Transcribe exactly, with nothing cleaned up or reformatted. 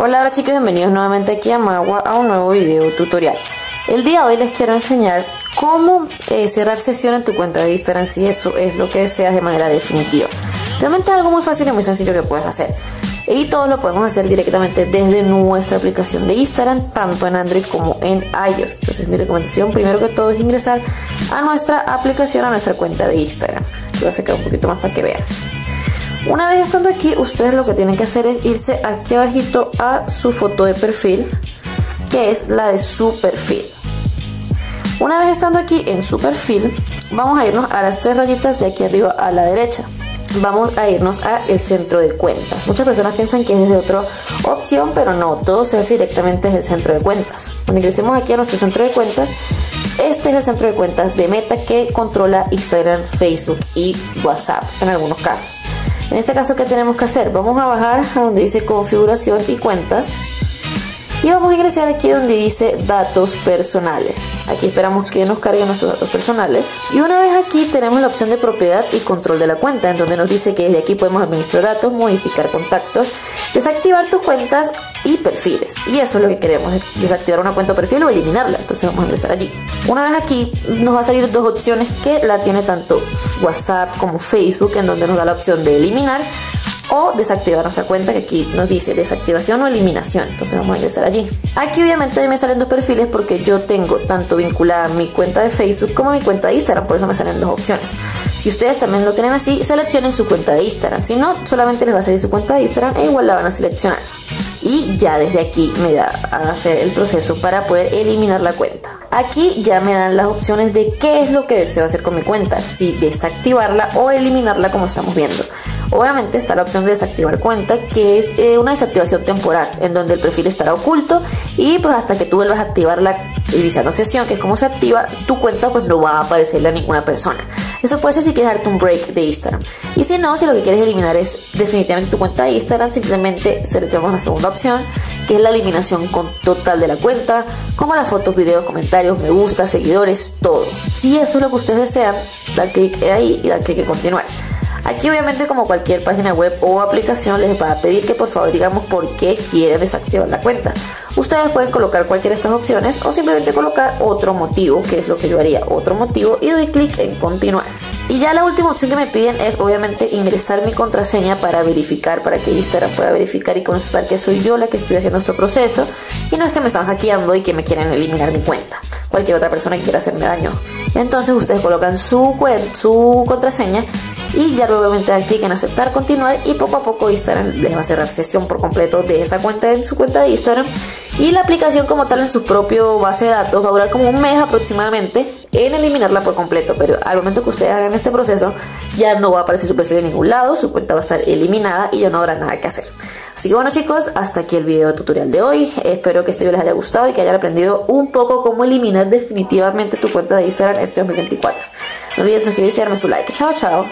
Hola, hola chicos, bienvenidos nuevamente aquí a Magua a un nuevo video tutorial. El día de hoy les quiero enseñar cómo eh, cerrar sesión en tu cuenta de Instagram si eso es lo que deseas de manera definitiva. Realmente es algo muy fácil y muy sencillo que puedes hacer. Y todo lo podemos hacer directamente desde nuestra aplicación de Instagram, tanto en Android como en iOS. Entonces mi recomendación primero que todo es ingresar a nuestra aplicación, a nuestra cuenta de Instagram. Lo voy a sacar un poquito más para que vean. Una vez estando aquí, ustedes lo que tienen que hacer es irse aquí abajito a su foto de perfil, que es la de su perfil. Una vez estando aquí en su perfil, vamos a irnos a las tres rayitas de aquí arriba a la derecha. Vamos a irnos a el centro de cuentas. Muchas personas piensan que es desde otra opción, pero no, todo se hace directamente desde el centro de cuentas. Cuando ingresemos aquí a nuestro centro de cuentas, este es el centro de cuentas de Meta, que controla Instagram, Facebook y WhatsApp en algunos casos. En este caso, ¿qué tenemos que hacer? Vamos a bajar a donde dice configuración y cuentas y vamos a ingresar aquí donde dice datos personales. Aquí esperamos que nos carguen nuestros datos personales y una vez aquí tenemos la opción de propiedad y control de la cuenta, en donde nos dice que desde aquí podemos administrar datos, modificar contactos, desactivar tus cuentas y perfiles, y eso es lo que queremos, desactivar una cuenta o perfil o eliminarla. Entonces vamos a ingresar allí. Una vez aquí nos va a salir dos opciones que la tiene tanto WhatsApp como Facebook, en donde nos da la opción de eliminar o desactivar nuestra cuenta, que aquí nos dice desactivación o eliminación. Entonces vamos a ingresar allí. Aquí obviamente me salen dos perfiles porque yo tengo tanto vinculada mi cuenta de Facebook como mi cuenta de Instagram, por eso me salen dos opciones. Si ustedes también lo tienen así, seleccionen su cuenta de Instagram, si no solamente les va a salir su cuenta de Instagram e igual la van a seleccionar. Y ya desde aquí me da a hacer el proceso para poder eliminar la cuenta. Aquí ya me dan las opciones de qué es lo que deseo hacer con mi cuenta, si desactivarla o eliminarla, como estamos viendo. Obviamente está la opción de desactivar cuenta, que es eh, una desactivación temporal, en donde el perfil estará oculto y pues hasta que tú vuelvas a activarla iniciando sesión, que es como se activa tu cuenta, pues no va a aparecerle a ninguna persona. Eso puede ser si quieres darte un break de Instagram, y si no, si lo que quieres eliminar es definitivamente tu cuenta de Instagram, simplemente seleccionamos la segunda opción, que es la eliminación con total de la cuenta, como las fotos, videos, comentarios, me gusta, seguidores, todo. Si eso es lo que ustedes desean, da clic ahí y da clic en continuar. Aquí obviamente, como cualquier página web o aplicación, les va a pedir que por favor digamos por qué quieren desactivar la cuenta. Ustedes pueden colocar cualquiera de estas opciones o simplemente colocar otro motivo, que es lo que yo haría, otro motivo, y doy clic en continuar. Y ya la última opción que me piden es obviamente ingresar mi contraseña para verificar, para que Instagram pueda verificar y constatar que soy yo la que estoy haciendo este proceso y no es que me están hackeando y que me quieran eliminar mi cuenta, cualquier otra persona que quiera hacerme daño. Entonces ustedes colocan su, su contraseña y ya luego obviamente dan clic en aceptar, continuar, y poco a poco Instagram les va a cerrar sesión por completo de esa cuenta en su cuenta de Instagram, y la aplicación como tal en su propio base de datos va a durar como un mes aproximadamente en eliminarla por completo, pero al momento que ustedes hagan este proceso ya no va a aparecer su perfil en ningún lado, su cuenta va a estar eliminada y ya no habrá nada que hacer. Así que bueno chicos, hasta aquí el video tutorial de hoy. Espero que este video les haya gustado y que hayan aprendido un poco cómo eliminar definitivamente tu cuenta de Instagram este dos mil veinticuatro. No olviden suscribirse y darme su like. Chao, chao.